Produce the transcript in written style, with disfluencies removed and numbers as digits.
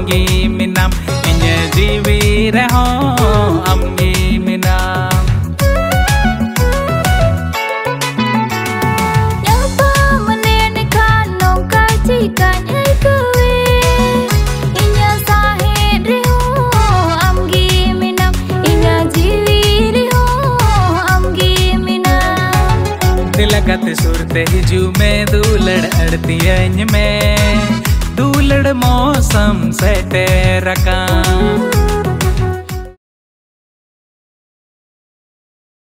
amgi minam inye jivi reho amgi minam. Yapa menene kanong kacikan ikuwi inye sahid reho amgi minam inye jivi reho amgi minam. Tilakat surte hiju me dulad artiyan me. Dulad mausam se tera kaam.